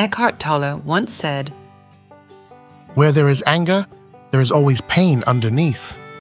Eckhart Tolle once said, "Where there is anger, there is always pain underneath."